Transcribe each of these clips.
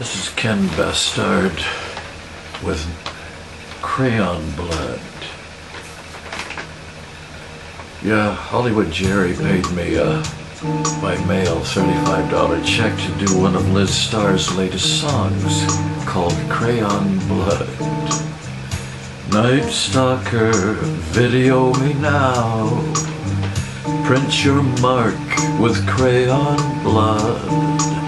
This is Ken Bastahrd with Crayon Blood. Yeah, Hollywood Jerry paid me by mail $35 check to do one of Liz Starr's latest songs called Crayon Blood. Night Stalker, video me now. Print your mark with crayon blood.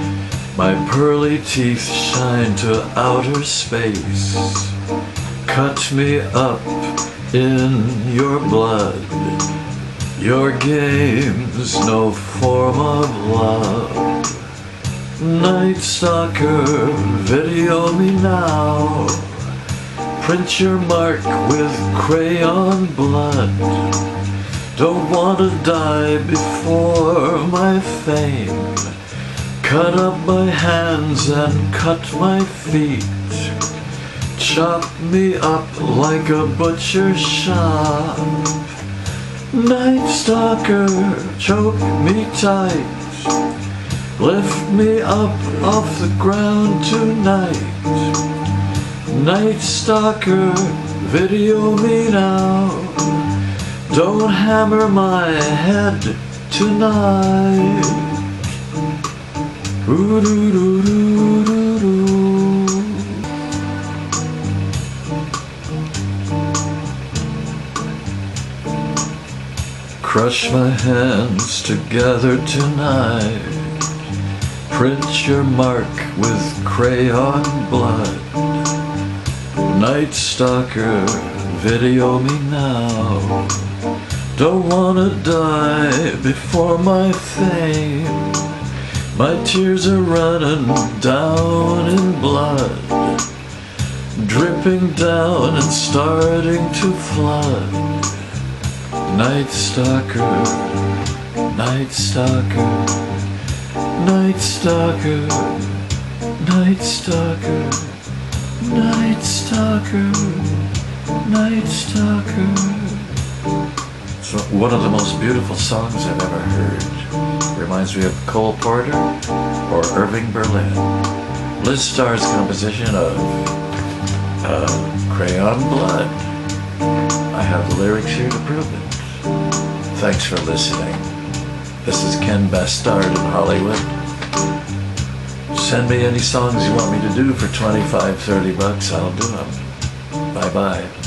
My pearly teeth shine to outer space. Cut me up in your blood. Your game's no form of love. Night Stalker, video me now. Print your mark with crayon blood. Don't want to die before my fame. Cut up my hands and cut my feet. Chop me up like a butcher shop. Night Stalker, choke me tight. Lift me up off the ground tonight. Night Stalker, video me now. Don't hammer my head tonight. Crush my hands together tonight. Print your mark with crayon blood. Night Stalker, video me now. Don't wanna die before my fame. My tears are running down in blood, dripping down and starting to flood. Night Stalker, Night Stalker, Night Stalker, Night Stalker, Night Stalker, Night Stalker. It's one of the most beautiful songs I've ever heard. Reminds me of Cole Porter or Irving Berlin. Liz Starr's composition of Crayon Blood. I have the lyrics here to prove it. Thanks for listening. This is Ken Bastahrd in Hollywood. Send me any songs you want me to do for $25, $30. I'll do them. Bye-bye.